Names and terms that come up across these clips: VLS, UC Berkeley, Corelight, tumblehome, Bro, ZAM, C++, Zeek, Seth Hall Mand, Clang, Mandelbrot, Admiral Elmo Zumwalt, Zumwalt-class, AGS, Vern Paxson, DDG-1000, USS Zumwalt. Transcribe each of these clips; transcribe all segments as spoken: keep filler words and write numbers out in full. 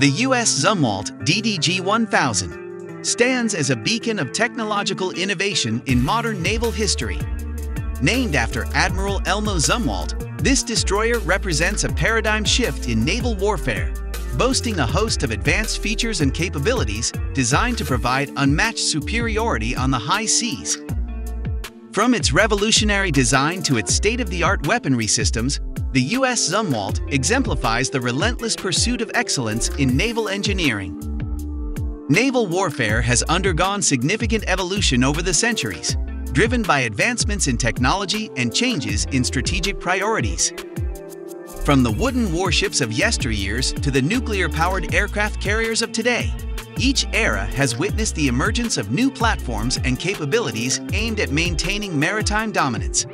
The U S Zumwalt D D G one thousand stands as a beacon of technological innovation in modern naval history. Named after Admiral Elmo Zumwalt, this destroyer represents a paradigm shift in naval warfare, boasting a host of advanced features and capabilities designed to provide unmatched superiority on the high seas. From its revolutionary design to its state-of-the-art weaponry systems, the U S Zumwalt exemplifies the relentless pursuit of excellence in naval engineering. Naval warfare has undergone significant evolution over the centuries, driven by advancements in technology and changes in strategic priorities. From the wooden warships of yesteryears to the nuclear-powered aircraft carriers of today, each era has witnessed the emergence of new platforms and capabilities aimed at maintaining maritime dominance.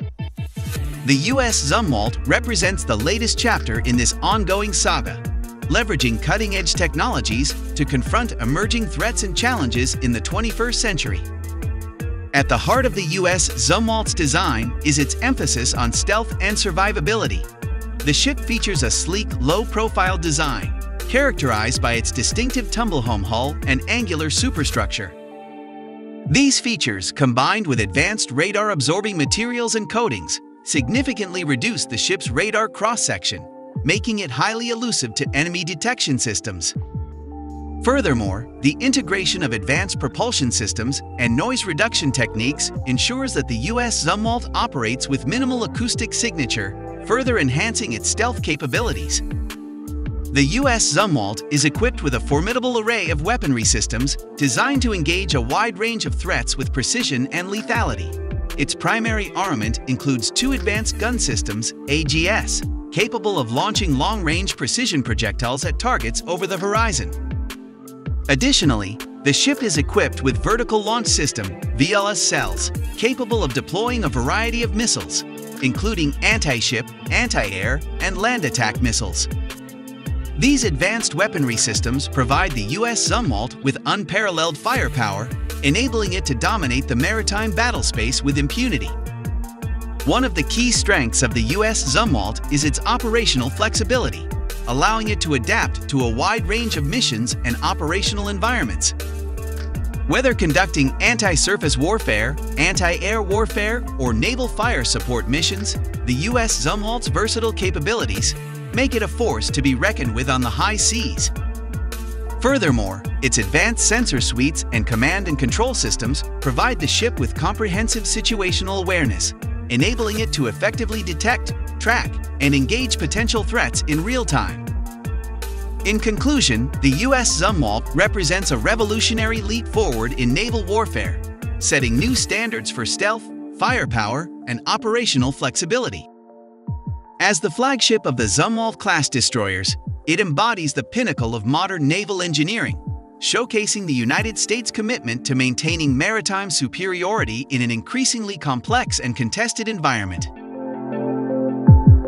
The U S Zumwalt represents the latest chapter in this ongoing saga, leveraging cutting-edge technologies to confront emerging threats and challenges in the twenty-first century. At the heart of the U S Zumwalt's design is its emphasis on stealth and survivability. The ship features a sleek, low-profile design, characterized by its distinctive tumblehome hull and angular superstructure. These features, combined with advanced radar-absorbing materials and coatings, significantly reduce the ship's radar cross-section, making it highly elusive to enemy detection systems. Furthermore, the integration of advanced propulsion systems and noise reduction techniques ensures that the U S Zumwalt operates with minimal acoustic signature, further enhancing its stealth capabilities. The U S Zumwalt is equipped with a formidable array of weaponry systems designed to engage a wide range of threats with precision and lethality. Its primary armament includes two advanced gun systems, A G S, capable of launching long-range precision projectiles at targets over the horizon. Additionally, the ship is equipped with vertical launch system, V L S cells, capable of deploying a variety of missiles, including anti-ship, anti-air, and land attack missiles. These advanced weaponry systems provide the U S Zumwalt with unparalleled firepower, enabling it to dominate the maritime battlespace with impunity. One of the key strengths of the U S Zumwalt is its operational flexibility, allowing it to adapt to a wide range of missions and operational environments. Whether conducting anti-surface warfare, anti-air warfare, or naval fire support missions, the U S Zumwalt's versatile capabilities make it a force to be reckoned with on the high seas. Furthermore, its advanced sensor suites and command and control systems provide the ship with comprehensive situational awareness, enabling it to effectively detect, track, and engage potential threats in real time. In conclusion, the U S Zumwalt represents a revolutionary leap forward in naval warfare, setting new standards for stealth, firepower, and operational flexibility. As the flagship of the Zumwalt-class destroyers, it embodies the pinnacle of modern naval engineering, showcasing the United States' commitment to maintaining maritime superiority in an increasingly complex and contested environment.